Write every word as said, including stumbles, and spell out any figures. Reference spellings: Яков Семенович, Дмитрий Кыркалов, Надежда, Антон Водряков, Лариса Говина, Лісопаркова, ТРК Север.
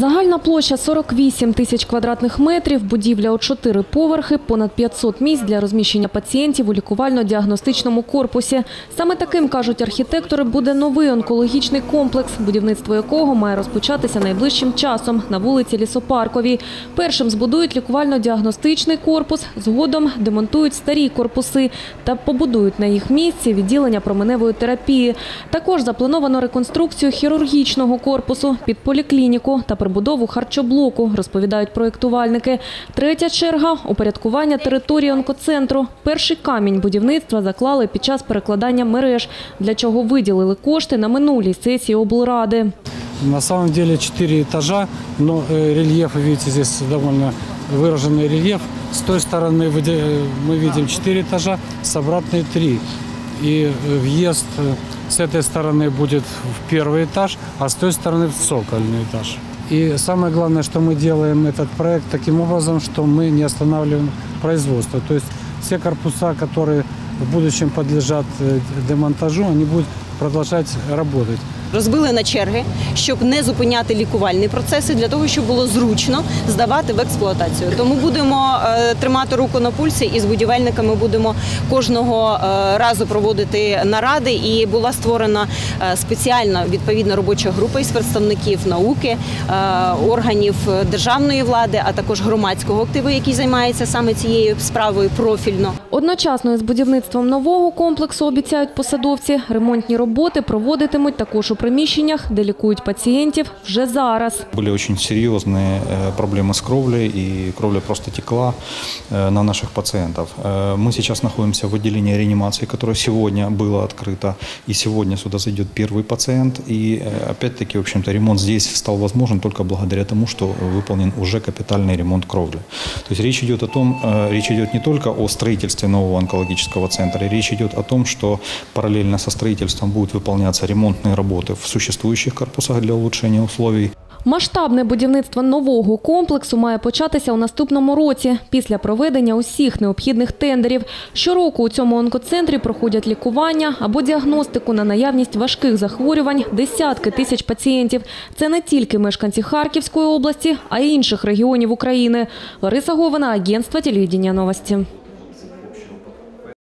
Загальна площа сорок вісім тисяч квадратних метрів, будівля у чотири поверхи, понад п'ятсот місць для розміщення пацієнтів у лікувально-діагностичному корпусі. Саме таким, кажуть архітектори, буде новий онкологічний комплекс, будівництво якого має розпочатися найближчим часом на вулиці Лісопарковій. Першим збудують лікувально-діагностичний корпус, згодом демонтують старі корпуси та побудують на їх місці відділення променевої терапії. Також заплановано реконструкцію хірургічного корпусу під поліклініку та прибудову харчоблоку, розповідають проєктувальники. Третя черга – упорядкування території онкоцентру. Перший камінь будівництва заклали під час перекладання мереж, для чого виділили кошти на минулій сесії облради. На самом деле четыре этажа, но рельеф, видите, здесь довольно выраженный рельеф. С той стороны мы видим четыре этажа, с обратной три. И въезд с этой стороны будет в первый этаж, а с той стороны в цокольный этаж. И самое главное, что мы делаем этот проект таким образом, что мы не останавливаем производство. То есть все корпуса, которые в будущем подлежат демонтажу, они будут продолжать работать. Розбили на черги, щоб не зупиняти лікувальні процеси, для того, щоб було зручно здавати в експлуатацію. Тому будемо тримати руку на пульсі і з будівельниками будемо кожного разу проводити наради. І була створена спеціальна відповідна робоча група із представників науки, органів державної влади, а також громадського активу, який займається саме цією справою профільно. Одночасно із будівництвом нового комплексу, обіцяють посадовці, ремонтні роботи проводитимуть також у приміщеннях, де лікують пацієнтів вже зараз. Були дуже серйозні проблеми з кровлею, і кровля просто текла на наших пацієнтів. Ми зараз знаходимося в відділенні реанімації, яке сьогодні було відкрите, і сьогодні сюди зайде перший пацієнт. І, опять-таки, в общем-то, ремонт тут став можливим тільки благодаря тому, що виконаний вже капітальний ремонт кровлі. Тобто, річ йде о тому, річ йде не тільки о будівництві нового онкологічного центру, річ йде о тому, що паралельно з будівництвом будуть виконуватися ремонтні роботи в существующих корпусах для улучшения условий. Масштабне будівництво нового комплексу має початися у наступному році, після проведення усіх необхідних тендерів. Щороку у цьому онкоцентрі проходять лікування або діагностику на наявність важких захворювань десятки тисяч пацієнтів. Це не тільки мешканці Харківської області, а й інших регіонів України. Лариса Говина, агентство телевидения «Новости».